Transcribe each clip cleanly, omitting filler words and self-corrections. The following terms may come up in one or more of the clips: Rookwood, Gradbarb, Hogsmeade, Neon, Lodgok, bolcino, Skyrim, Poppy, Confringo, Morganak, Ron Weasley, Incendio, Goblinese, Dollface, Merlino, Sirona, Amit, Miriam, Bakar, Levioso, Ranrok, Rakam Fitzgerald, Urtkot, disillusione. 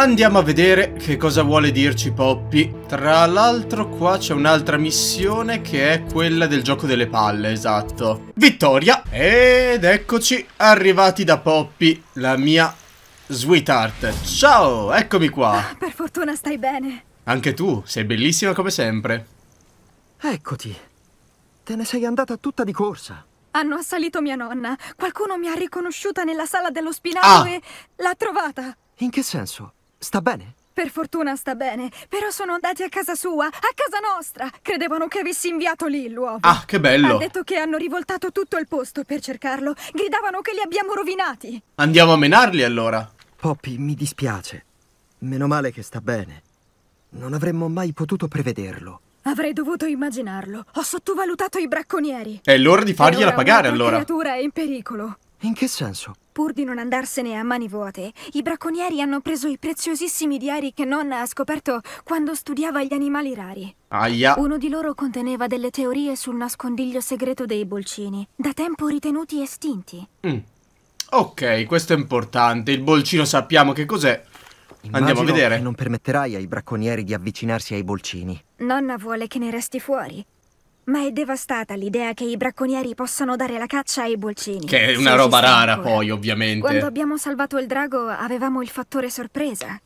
Andiamo a vedere che cosa vuole dirci Poppy. Tra l'altro qua c'è un'altra missione che è quella del gioco delle palle, esatto. Vittoria! Ed eccoci arrivati da Poppy, la mia sweetheart. Ciao, eccomi qua. Per fortuna stai bene. Anche tu, sei bellissima come sempre. Eccoti. Te ne sei andata tutta di corsa. Hanno assalito mia nonna. Qualcuno mi ha riconosciuta nella sala dello spinato e l'ha trovata. In che senso? Sta bene? Per fortuna sta bene, però sono andati a casa sua, a casa nostra. Credevano che avessi inviato lì l'uovo. Ah, che bello. Ha detto che hanno rivoltato tutto il posto per cercarlo. Gridavano che li abbiamo rovinati. Andiamo a menarli allora. Poppy, mi dispiace. Meno male che sta bene. Non avremmo mai potuto prevederlo. Avrei dovuto immaginarlo. Ho sottovalutato i bracconieri. È l'ora di fargliela pagare allora. La creatura è in pericolo. In che senso? Pur di non andarsene a mani vuote, i bracconieri hanno preso i preziosissimi diari che nonna ha scoperto quando studiava gli animali rari. Aia. Uno di loro conteneva delle teorie sul nascondiglio segreto dei bolcini, da tempo ritenuti estinti. Ok, questo è importante. Il bolcino sappiamo che cos'è. Andiamo a vedere. Che non permetterai ai bracconieri di avvicinarsi ai bolcini. Nonna vuole che ne resti fuori. Ma è devastata l'idea che i bracconieri possano dare la caccia ai bolcini. Che è una roba rara ancora. Poi, ovviamente. Quando abbiamo salvato il drago avevamo il fattore sorpresa.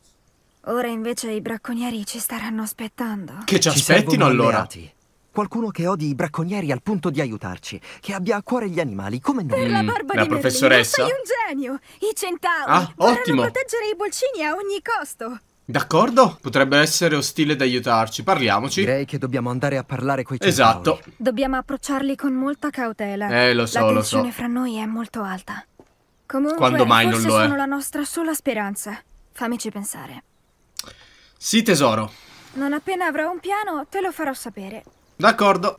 Ora invece i bracconieri ci staranno aspettando. Che ci aspettino allora? Alleati. Qualcuno che odi i bracconieri al punto di aiutarci. Che abbia a cuore gli animali, come noi. Per la barba di professoressa. Merlino, sei un genio. I centauri ottimo. Proteggere i bolcini a ogni costo. D'accordo? Potrebbe essere ostile ad aiutarci, parliamoci. Direi che dobbiamo andare a parlare coi centauri. Esatto. Dobbiamo approcciarli con molta cautela. Lo so, lo so. La tensione fra noi è molto alta. Comunque, quando mai non lo è? Sono la nostra sola speranza. Fammici pensare. Sì, tesoro. Non appena avrò un piano, te lo farò sapere. D'accordo.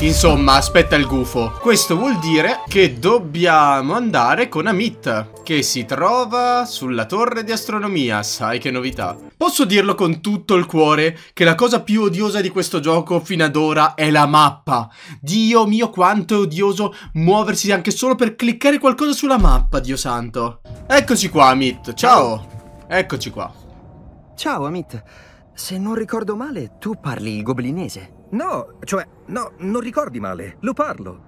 Insomma, aspetta il gufo. Questo vuol dire che dobbiamo andare con Amit, che si trova sulla torre di astronomia. Sai che novità. Posso dirlo con tutto il cuore che la cosa più odiosa di questo gioco fino ad ora è la mappa. Dio mio, quanto è odioso muoversi anche solo per cliccare qualcosa sulla mappa, Dio santo. Eccoci qua, Amit. Ciao. Eccoci qua. Ciao, Amit. Se non ricordo male, tu parli il goblinese. No, cioè, no, non ricordi male, lo parlo.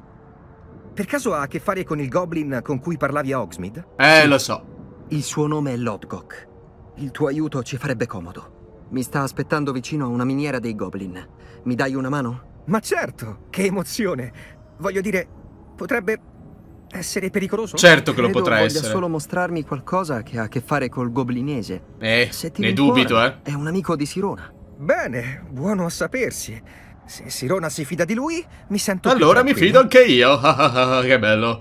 Per caso ha a che fare con il goblin con cui parlavi a Hogsmeade? Sì. Lo so. Il suo nome è Lodgok. Il tuo aiuto ci farebbe comodo. Mi sta aspettando vicino a una miniera dei goblin. Mi dai una mano? Ma certo, che emozione. Voglio dire, potrebbe essere pericoloso? Certo che lo potrà essere. Voglio solo mostrarmi qualcosa che ha a che fare col goblinese. Se ti dubito, è un amico di Sirona. Bene, buono a sapersi. Se Sirona si fida di lui, mi sento allora mi fido anche io. Che bello.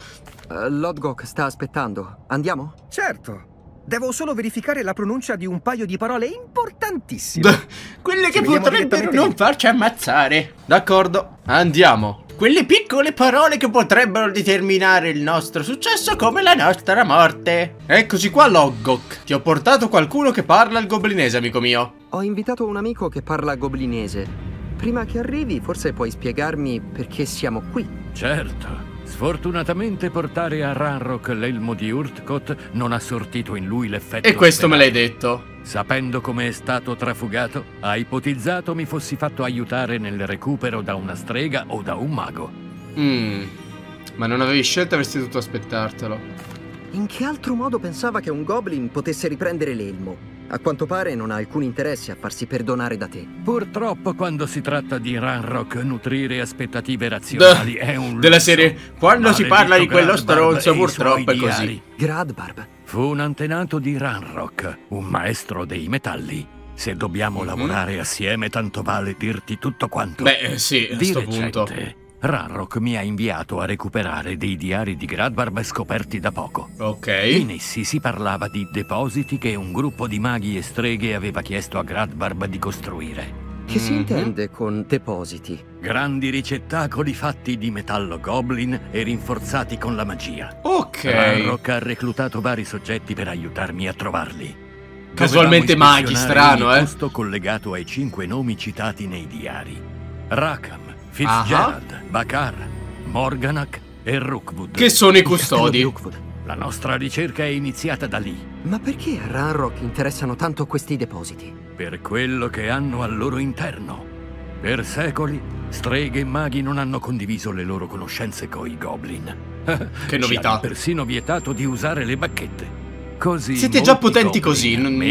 Lodgok sta aspettando. Andiamo? Certo. Devo solo verificare la pronuncia di un paio di parole importantissime. Quelle che potrebbero non farci ammazzare. D'accordo. Andiamo. Quelle piccole parole che potrebbero determinare il nostro successo come la nostra morte. Eccoci qua, Lodgok. Ti ho portato qualcuno che parla il goblinese, amico mio. Ho invitato un amico che parla goblinese. Prima che arrivi, forse puoi spiegarmi perché siamo qui. Certo. Sfortunatamente portare a Ranrok l'elmo di Urtkot non ha sortito in lui l'effetto. E questo me l'hai detto. Sapendo come è stato trafugato, ha ipotizzato mi fossi fatto aiutare nel recupero da una strega o da un mago. Ma non avevi scelta, avresti dovuto aspettartelo. In che altro modo pensava che un goblin potesse riprendere l'elmo? A quanto pare non ha alcun interesse a farsi perdonare da te. Purtroppo quando si tratta di Ranrok nutrire aspettative razionali è un lusso. Della serie, quando si parla di quello stronzo purtroppo è così. Gradbarb fu un antenato di Ranrok, un maestro dei metalli. Se dobbiamo lavorare assieme tanto vale dirti tutto quanto. Beh sì, a sto punto. Ranrok mi ha inviato a recuperare dei diari di Gradbarb scoperti da poco. Ok. In essi si parlava di depositi che un gruppo di maghi e streghe aveva chiesto a Gradbarb di costruire. Che si intende con depositi? Grandi ricettacoli fatti di metallo goblin e rinforzati con la magia. Ok. Ranrok ha reclutato vari soggetti per aiutarmi a trovarli. Casualmente maghi, strano, Questo collegato ai 5 nomi citati nei diari. Rakam Fitzgerald, Bakar, Morganak e Rookwood. Che sono i custodi. La nostra ricerca è iniziata da lì. Ma perché a Ranrok interessano tanto questi depositi? Per quello che hanno al loro interno. Per secoli, streghe e maghi non hanno condiviso le loro conoscenze coi goblin. Che novità! Ci hanno persino vietato di usare le bacchette. Così siete già potenti così, non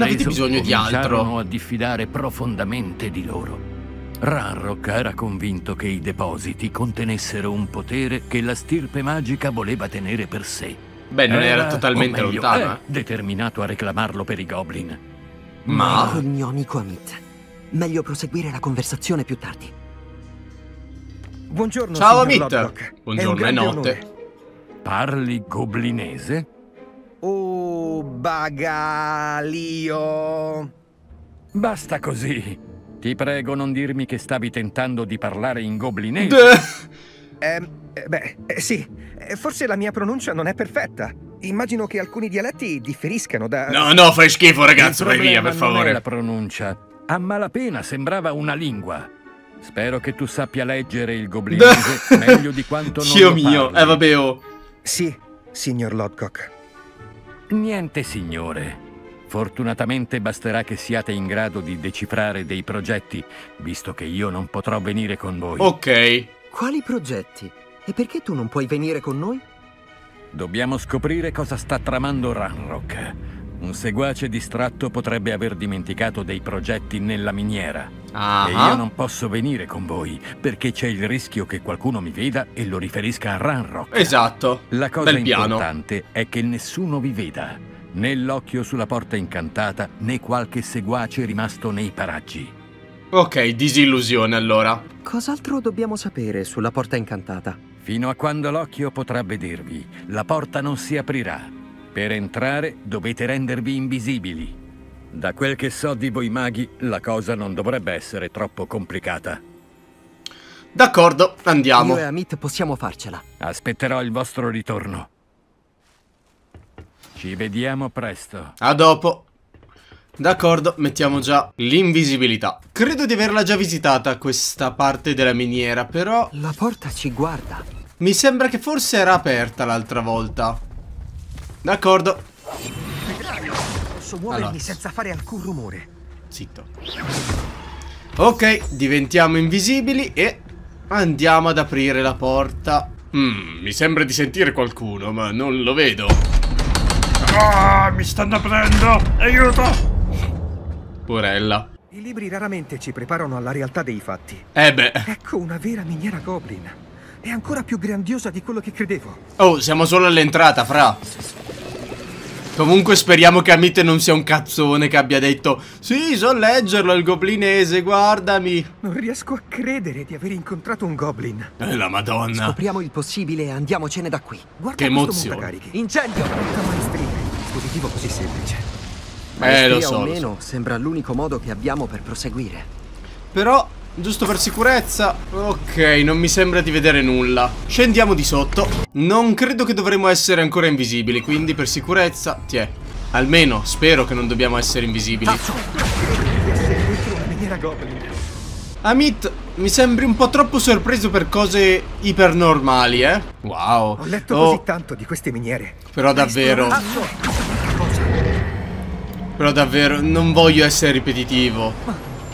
avete bisogno di altro. Cominciarono a diffidare profondamente di loro. Ranrok era convinto che i depositi contenessero un potere che la stirpe magica voleva tenere per sé. Beh, non era totalmente lontano. Determinato a reclamarlo per i goblin. Ma con il mio amico Amit. Meglio proseguire la conversazione più tardi. Buongiorno. Ciao Amit. Lodgok. Buongiorno e notte. Parli goblinese? Oh, bagalio. Basta così. Ti prego, non dirmi che stavi tentando di parlare in goblinese. Sì, forse la mia pronuncia non è perfetta. Immagino che alcuni dialetti differiscano da... No, no, fai schifo ragazzo, vai via, per favore. Non è la pronuncia. A malapena sembrava una lingua. Spero che tu sappia leggere il goblinese meglio di quanto non lo parli. Dio mio, vabbè, oh. Sì, signor Lodgok. Niente, signore. Fortunatamente basterà che siate in grado di decifrare dei progetti, visto che io non potrò venire con voi. Ok. Quali progetti? E perché tu non puoi venire con noi? Dobbiamo scoprire cosa sta tramando Ranrok. Un seguace distratto potrebbe aver dimenticato dei progetti nella miniera. E io non posso venire con voi, perché c'è il rischio che qualcuno mi veda e lo riferisca a Ranrok. Esatto. La cosa importante è che nessuno vi veda. Né l'occhio sulla porta incantata, né qualche seguace rimasto nei paraggi. Ok, disillusione allora. Cos'altro dobbiamo sapere sulla porta incantata? Fino a quando l'occhio potrà vedervi, la porta non si aprirà. Per entrare dovete rendervi invisibili. Da quel che so di voi maghi, la cosa non dovrebbe essere troppo complicata. D'accordo, andiamo. Io e Amit possiamo farcela. Aspetterò il vostro ritorno. Ci vediamo presto. A dopo. D'accordo, mettiamo già l'invisibilità. Credo di averla già visitata questa parte della miniera, però... La porta ci guarda. Mi sembra che forse era aperta l'altra volta. D'accordo. Posso muovermi senza fare alcun rumore. Zitto. Ok, diventiamo invisibili e andiamo ad aprire la porta. Mi sembra di sentire qualcuno, ma non lo vedo. Ah, mi stanno aprendo! Aiuto! Porella. I libri raramente ci preparano alla realtà dei fatti. Ecco una vera miniera goblin. È ancora più grandiosa di quello che credevo. Oh, siamo solo all'entrata, fra. Comunque speriamo che Amit non sia un cazzone che abbia detto: sì, so leggerlo il goblinese, guardami. Non riesco a credere di aver incontrato un goblin. La madonna. Scopriamo il possibile e andiamocene da qui. Guarda che emozione. Incendio! Positivo così semplice. Lo so, almeno sembra l'unico modo che abbiamo per proseguire. Però, giusto per sicurezza. Ok, non mi sembra di vedere nulla. Scendiamo di sotto. Non credo che dovremmo essere ancora invisibili, quindi per sicurezza, tiè. Almeno spero che non dobbiamo essere invisibili. Amit, mi sembri un po' troppo sorpreso per cose ipernormali, eh? Wow. Ho letto così tanto di queste miniere. Però davvero. Però davvero, non voglio essere ripetitivo.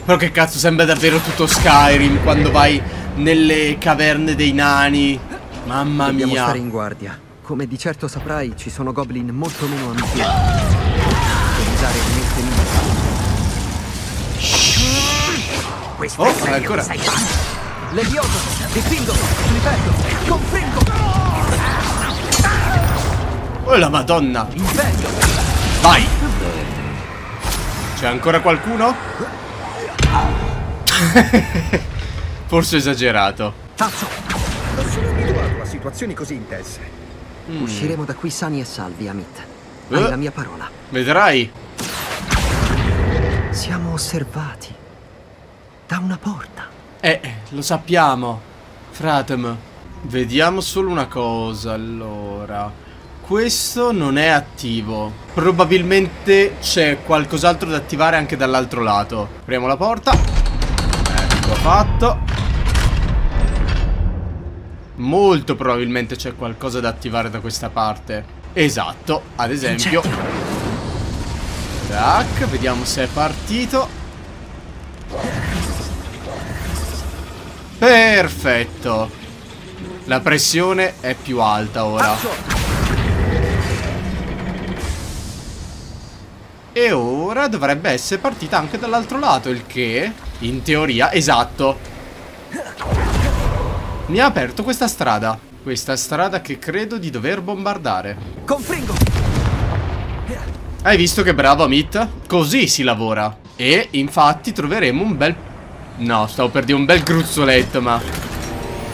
Però che cazzo, sembra davvero tutto Skyrim quando vai nelle caverne dei nani. Mamma mia. Dobbiamo stare in guardia. Come di certo saprai, ci sono goblin molto meno amici. Oh, ancora. Levioso, dipingo, ripeto, comprendo. Oh la madonna. Vai. C'è ancora qualcuno? Forse esagerato. Non sono abituato a situazioni così intense. Usciremo da qui sani e salvi, Amit. Hai la mia parola. Vedrai. Siamo osservati da una porta. Lo sappiamo, fratem. Vediamo solo una cosa, allora. Questo non è attivo. Probabilmente c'è qualcos'altro da attivare anche dall'altro lato. Apriamo la porta. Ecco fatto. Molto probabilmente c'è qualcosa da attivare da questa parte. Esatto, ad esempio. Tac, vediamo se è partito. Perfetto. La pressione è più alta ora. E ora dovrebbe essere partita anche dall'altro lato, il che, in teoria, esatto, mi ha aperto questa strada. Questa strada che credo di dover bombardare. Confringo. Hai visto che bravo Amit? Così si lavora. E infatti troveremo un bel... No, stavo per dire un bel gruzzoletto, ma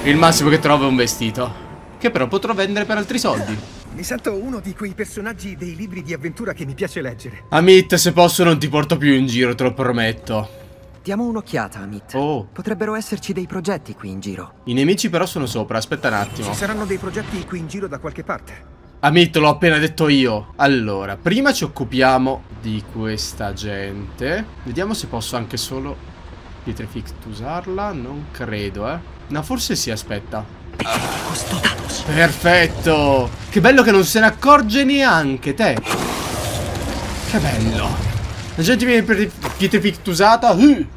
il massimo che trovo è un vestito, che però potrò vendere per altri soldi. Mi sento uno di quei personaggi dei libri di avventura che mi piace leggere. Amit, se posso non ti porto più in giro, te lo prometto. Diamo un'occhiata, Amit. Oh. Potrebbero esserci dei progetti qui in giro. I nemici però sono sopra, aspetta un attimo. Ci saranno dei progetti qui in giro da qualche parte. Amit, l'ho appena detto io. Allora, prima ci occupiamo di questa gente. Vediamo se posso anche solo Pietrefix usarla. Non credo, eh. No, forse sì, aspetta. Perfetto. Che bello che non se ne accorge neanche te. Che bello. La gente viene per pietrefixata. Col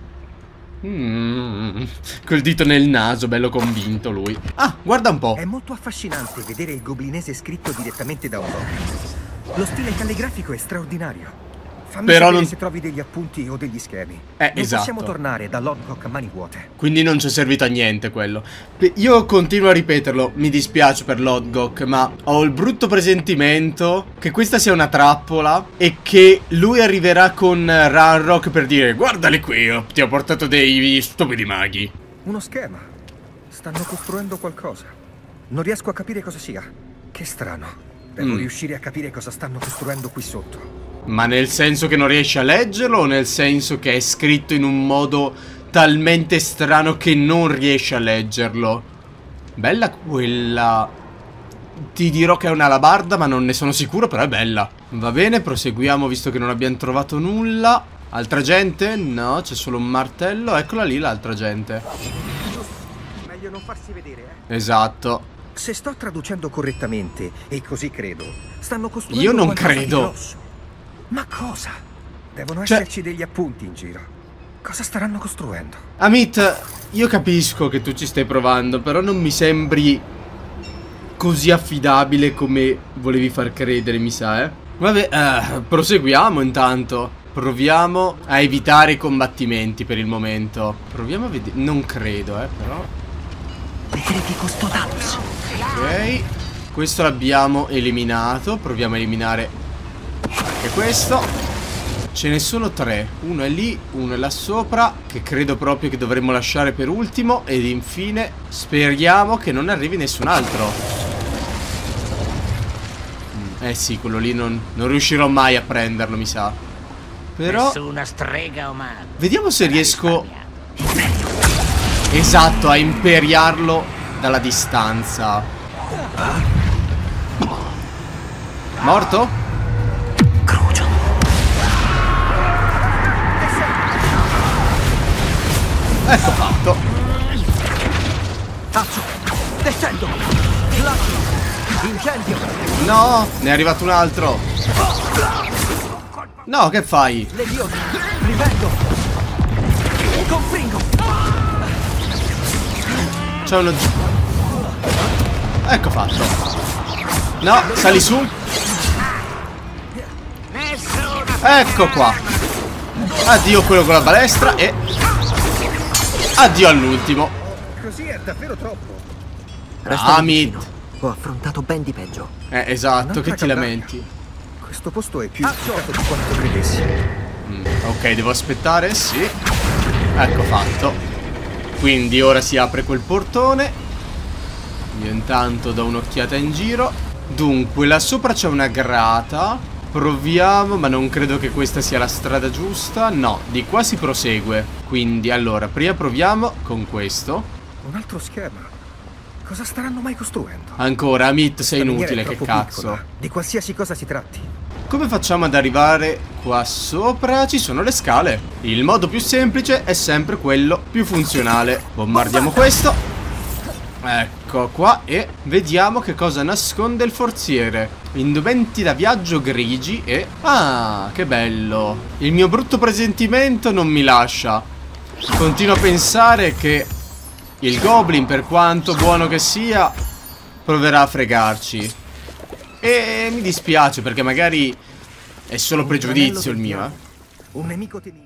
dito nel naso, bello convinto lui. Ah, guarda un po'. È molto affascinante vedere il goblinese scritto direttamente da un logo. Lo stile calligrafico è straordinario. Fammi però sapere non... se trovi degli appunti o degli schemi. Non esatto. Possiamo tornare da Lodgok a mani vuote. Quindi non ci è servito a niente quello. Io continuo a ripeterlo. Mi dispiace per Lodgok, ma ho il brutto presentimento che questa sia una trappola e che lui arriverà con Ranrok per dire: guardali qui, ti ho portato dei stupidi maghi. Uno schema. Stanno costruendo qualcosa. Non riesco a capire cosa sia. Che strano. Devo riuscire a capire cosa stanno costruendo qui sotto. Ma nel senso che non riesci a leggerlo o nel senso che è scritto in un modo talmente strano che non riesci a leggerlo? Bella quella... Ti dirò che è una alabarda, ma non ne sono sicuro, però è bella. Va bene, proseguiamo visto che non abbiamo trovato nulla. Altra gente? No, c'è solo un martello. Eccola lì l'altra gente. Meglio non farsi vedere, eh. Esatto. Se sto traducendo correttamente, e così credo, stanno costruendo... Io non credo. Ma cosa? Devono esserci degli appunti in giro. Cosa staranno costruendo? Amit, io capisco che tu ci stai provando, però non mi sembri così affidabile come volevi far credere, mi sa, eh. Vabbè, proseguiamo intanto. Proviamo a evitare i combattimenti per il momento. Proviamo a vedere... Non credo, però. Ok. Questo l'abbiamo eliminato. Proviamo a eliminare... E questo. Ce ne sono tre. Uno è lì, uno è là sopra, che credo proprio che dovremmo lasciare per ultimo. Ed infine speriamo che non arrivi nessun altro. Eh sì, quello lì non riuscirò mai a prenderlo, mi sa. Però nessuna strega o mago. Vediamo se riesco. Esatto, a imperiarlo dalla distanza. Morto? Ecco fatto. No, ne è arrivato un altro. No, che fai? C'è uno. Ecco fatto. No, sali su. Ecco qua. Addio quello con la balestra e... Addio all'ultimo. Così è davvero troppo. Amit, ho affrontato ben di peggio. Esatto, che ti lamenti. Questo posto è più complicato di quanto credessi. Ok, devo aspettare, sì. Ecco fatto. Quindi ora si apre quel portone. Io intanto do un'occhiata in giro. Dunque, là sopra c'è una grata. Proviamo, ma non credo che questa sia la strada giusta. No, di qua si prosegue. Quindi, allora, prima proviamo con questo. Un altro schema. Cosa staranno mai costruendo? Ancora, Amit, sei inutile, che cazzo. Piccola. Di qualsiasi cosa si tratti. Come facciamo ad arrivare qua sopra? Ci sono le scale. Il modo più semplice è sempre quello più funzionale. Bombardiamo questo. Ecco qua e vediamo che cosa nasconde il forziere. Indumenti da viaggio grigi e... ah, che bello. Il mio brutto presentimento non mi lascia. Continuo a pensare che il goblin, per quanto buono che sia, proverà a fregarci. E mi dispiace perché magari è solo pregiudizio il mio,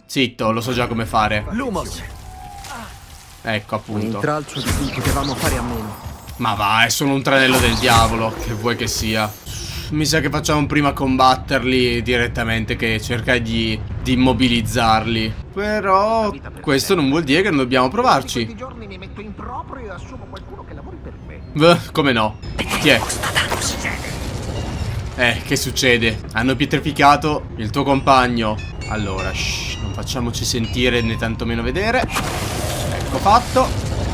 Zitto, lo so già come fare. Ecco appunto. Ma va, è solo un tranello del diavolo, che vuoi che sia. Mi sa che facciamo prima combatterli direttamente che cercare di immobilizzarli. Però questo non vuol dire che non dobbiamo provarci. Come no? Chi è? Che succede? Hanno pietrificato il tuo compagno. Allora, shh, non facciamoci sentire né tantomeno vedere. Ecco fatto.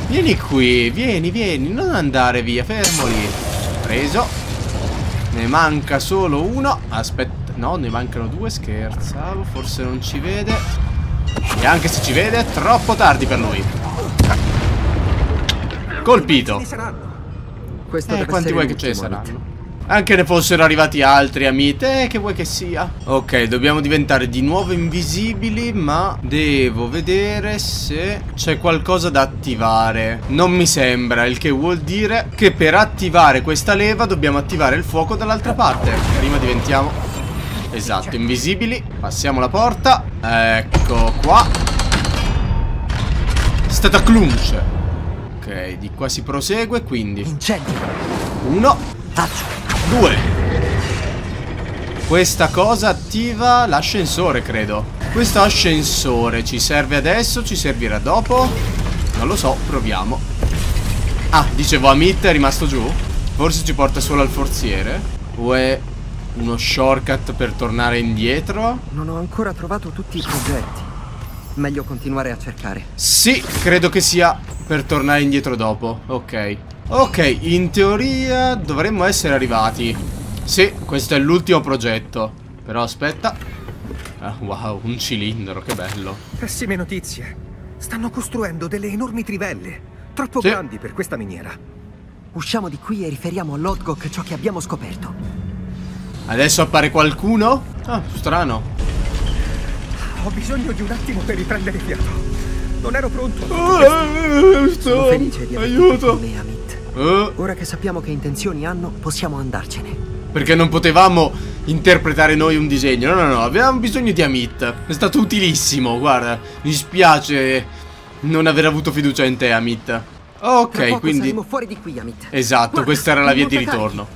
Vieni qui, vieni, vieni. Non andare via, fermo lì. Preso. Ne manca solo uno. Aspetta, no, ne mancano due, scherzavo. Forse non ci vede. E anche se ci vede, è troppo tardi per noi. Colpito. Quanti vuoi che ce ne saranno? Anche ne fossero arrivati altri, Amit, che vuoi che sia. Ok, dobbiamo diventare di nuovo invisibili, ma devo vedere se c'è qualcosa da attivare. Non mi sembra, il che vuol dire che per attivare questa leva dobbiamo attivare il fuoco dall'altra parte. Prima diventiamo, esatto, invisibili. Passiamo la porta. Ecco qua. Stata clunch. Ok, di qua si prosegue, quindi incendio. Uno. Taccio. 2. Questa cosa attiva l'ascensore, credo. Questo ascensore ci serve adesso, ci servirà dopo? Non lo so, proviamo. Ah, dicevo, Amit è rimasto giù? Forse ci porta solo al forziere? O è uno shortcut per tornare indietro? Non ho ancora trovato tutti i progetti. Meglio continuare a cercare. Sì, credo che sia per tornare indietro dopo. Ok. Ok, in teoria dovremmo essere arrivati. Sì, questo è l'ultimo progetto. Però aspetta. Wow, un cilindro, che bello. Pessime notizie. Stanno costruendo delle enormi trivelle. Troppo grandi per questa miniera. Usciamo di qui e riferiamo a Lodgok ciò che abbiamo scoperto. Adesso appare qualcuno? Ah, strano. Ho bisogno di un attimo per riprendere fiato. Non ero pronto. Sono felice di averti aiuto. Ora che sappiamo che intenzioni hanno, possiamo andarcene. Perché non potevamo interpretare noi un disegno. No, no, no, avevamo bisogno di Amit. È stato utilissimo, guarda. Mi spiace non aver avuto fiducia in te, Amit. Ok, quindi saremo fuori di qui, Amit. Esatto, guarda, questa era la via di ritorno.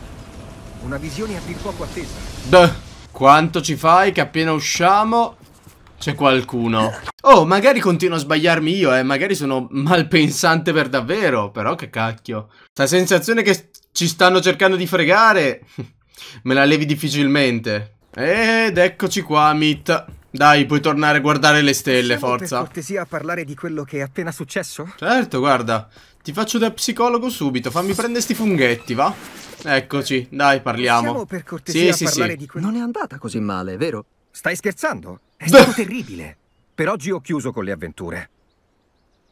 Una visione a dir poco attesa. Beh, quanto ci fai che appena usciamo c'è qualcuno. Oh, magari continuo a sbagliarmi io, magari sono malpensante per davvero. Però che cacchio. Sta sensazione che ci stanno cercando di fregare me la levi difficilmente. Ed eccoci qua, Amit. Dai, puoi tornare a guardare le stelle, forza. Per cortesia a parlare di quello che è appena successo? Certo, guarda, ti faccio da psicologo subito. Fammi prendere sti funghetti, va? Eccoci, dai, parliamo. Siamo per cortesia a parlare di quello. Non è andata così male, vero? Stai scherzando? È stato terribile. Per oggi ho chiuso con le avventure.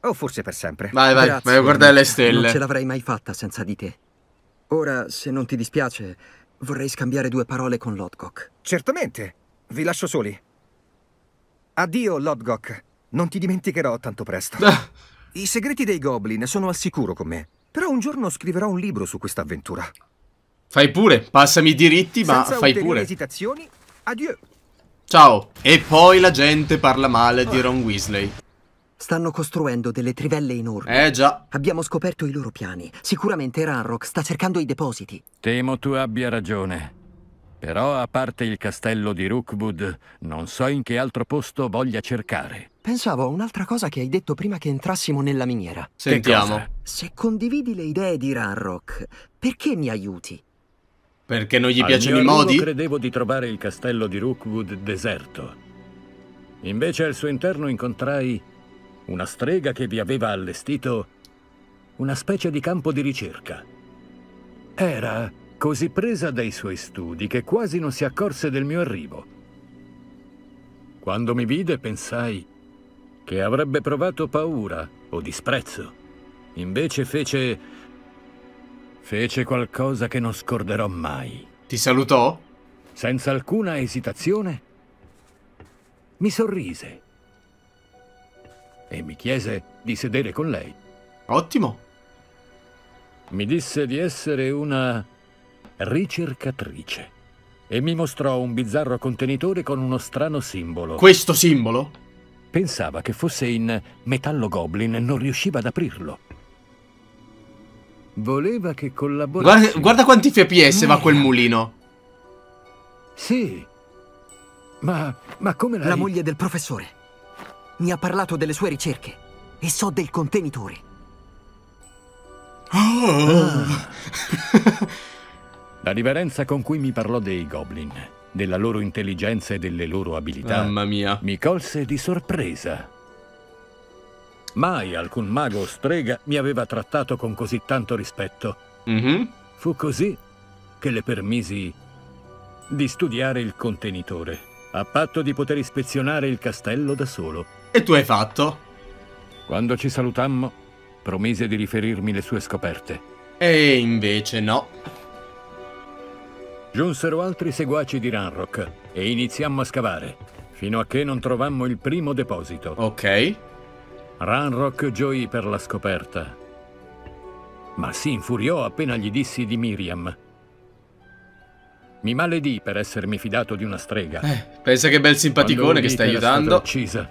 O forse per sempre. Vai, vai, grazie, vai a guardare le stelle. Non ce l'avrei mai fatta senza di te. Ora, se non ti dispiace, vorrei scambiare due parole con Lodgok. Certamente. Vi lascio soli. Addio, Lodgok. Non ti dimenticherò tanto presto. I segreti dei Goblin sono al sicuro con me. Però un giorno scriverò un libro su questa avventura. Fai pure. Passami i diritti, ma senza fai pure. Senza esitazioni, addio. Ciao. E poi la gente parla male di Ron Weasley. Stanno costruendo delle trivelle enormi. Già. Abbiamo scoperto i loro piani. Sicuramente Ranrok sta cercando i depositi. Temo tu abbia ragione. Però a parte il castello di Rookwood, non so in che altro posto voglia cercare. Pensavo a un'altra cosa che hai detto prima che entrassimo nella miniera. Sentiamo. Se condividi le idee di Ranrok, perché mi aiuti? Perché non gli piacciono i modi? Io credevo di trovare il castello di Rookwood deserto. Invece al suo interno incontrai una strega che vi aveva allestito una specie di campo di ricerca. Era così presa dai suoi studi che quasi non si accorse del mio arrivo. Quando mi vide pensai che avrebbe provato paura o disprezzo. Invece fece Fece qualcosa che non scorderò mai. Ti salutò? Senza alcuna esitazione, mi sorrise e mi chiese di sedere con lei. Ottimo. Mi disse di essere una ricercatrice e mi mostrò un bizzarro contenitore con uno strano simbolo. Questo simbolo? Pensava che fosse in metallo goblin e non riusciva ad aprirlo. Voleva che collaborassimo. Guarda quanti FPS va quel mulino. Sì. Ma come la moglie del professore mi ha parlato delle sue ricerche e so del contenitore. La riverenza con cui mi parlò dei goblin, della loro intelligenza e delle loro abilità, mamma mia, mi colse di sorpresa. Mai alcun mago o strega mi aveva trattato con così tanto rispetto. Fu così che le permisi di studiare il contenitore, a patto di poter ispezionare il castello da solo. E tu hai fatto? Quando ci salutammo, promise di riferirmi le sue scoperte. E invece no. Giunsero altri seguaci di Ranrok e iniziammo a scavare, fino a che non trovammo il primo deposito. Ok. Ranrok gioì per la scoperta, ma si infuriò appena gli dissi di Miriam. Mi maledì per essermi fidato di una strega. Pensa che bel simpaticone che sta aiutando. Uccisa.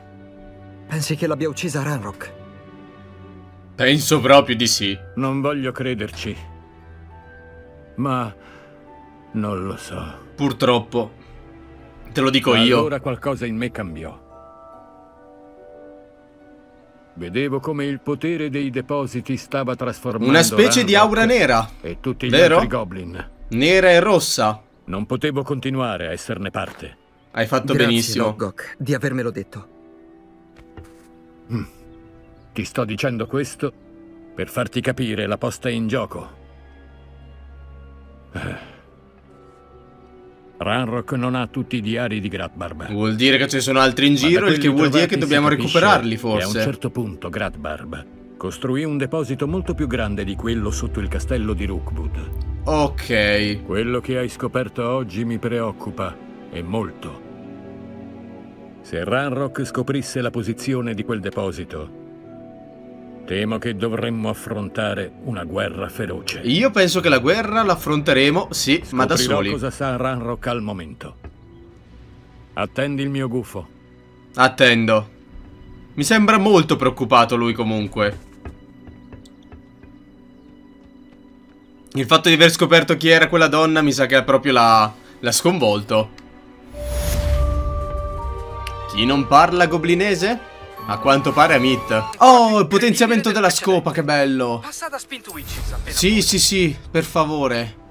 Pensi che l'abbia uccisa Ranrok? Penso proprio di sì. Non voglio crederci, ma non lo so. Purtroppo. Te lo dico io. Allora qualcosa in me cambiò. Vedevo come il potere dei depositi stava trasformando una specie di aura nera e tutti gli altri goblin. Nera e rossa. Non potevo continuare a esserne parte. Hai fatto benissimo. Grazie, Lodgok, di avermelo detto. Ti sto dicendo questo per farti capire la posta in gioco. Ranrok non ha tutti i diari di Gradbarb. Vuol dire che ce ne sono altri in giro, il che vuol dire che dobbiamo recuperarli, forse. A un certo punto Gradbarb costruì un deposito molto più grande di quello sotto il castello di Rookwood. Ok. Quello che hai scoperto oggi mi preoccupa, e molto. Se Ranrok scoprisse la posizione di quel deposito, temo che dovremmo affrontare una guerra feroce. Io penso che la guerra l'affronteremo, sì, scoprirò ma da soli. Cosa sa Ranrok al momento. Attendi il mio gufo. Attendo. Mi sembra molto preoccupato lui comunque. Il fatto di aver scoperto chi era quella donna mi sa che proprio l'ha sconvolto. Chi non parla goblinese? A quanto pare Amit. Oh, il potenziamento della scopa, che bello. Sì, sì, sì, per favore.